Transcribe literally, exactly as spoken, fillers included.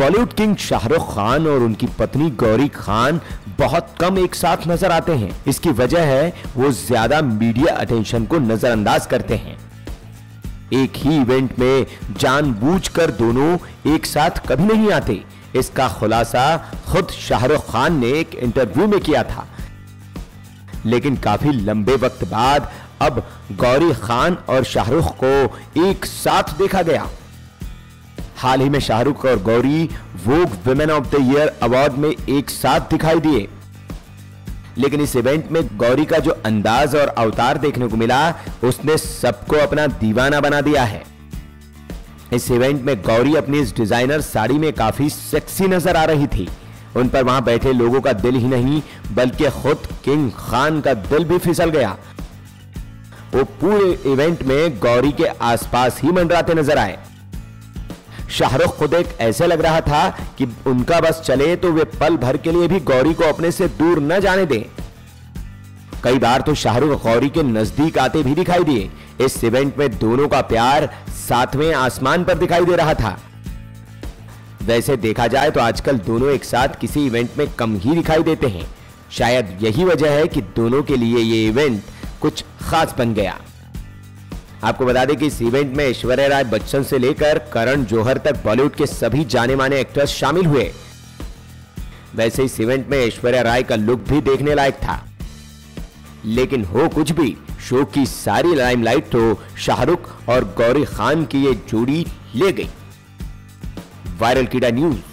Bollywood king Shahrukh Khan और उनकी पत्नी गौरी खान बहुत कम एक साथ नजर आते हैं। इसकी वजह है वो ज्यादा मीडिया अटेंशन को नजरअंदाज करते हैं। एक ही इवेंट में जानबूझकर दोनों एक साथ कभी नहीं आते। इसका खुलासा खुद शाहरुख खान ने एक इंटरव्यू में किया था, लेकिन काफी लंबे वक्त बाद अब गौरी खान और शाहरुख को एक साथ देखा गया। हाल ही में शाहरुख और Gauri Vogue women of the year award में एक साथ दिखाई दिए, लेकिन इस इवेंट में गौरी का जो अंदाज और अवतार देखने को मिला उसने सबको अपना दीवाना बना दिया है। इस इवेंट में गौरी अपनी इस डिजाइनर साड़ी में काफी सेक्सी नजर आ रही थी। उन पर वहां बैठे लोगों का दिल ही नहीं बल्कि खुद किंग खान का दिल भी फिसल गया। वो पूरे इवेंट में गौरी के आसपास ही मंडराते नजर आए। शाहरुख खुद एक ऐसे लग रहा था कि उनका बस चले तो वे पल भर के लिए भी गौरी को अपने से दूर न जाने दें। कई बार तो शाहरुख गौरी के नजदीक आते भी दिखाई दिए। इस इवेंट में दोनों का प्यार सातवें आसमान पर दिखाई दे रहा था। वैसे देखा जाए तो आजकल दोनों एक साथ किसी इवेंट में कम ही दिखाई देते हैं। शायद यही वजह है कि दोनों के लिए ये इवेंट कुछ खास बन गया। आपको बता दें कि इस इवेंट में ऐश्वर्या राय बच्चन से लेकर करण जौहर तक बॉलीवुड के सभी जाने माने एक्टर्स शामिल हुए। वैसे इस इवेंट में ऐश्वर्या राय का लुक भी देखने लायक था, लेकिन हो कुछ भी, शो की सारी लाइमलाइट तो शाहरुख और गौरी खान की ये जोड़ी ले गई। वायरल कीड़ा न्यूज।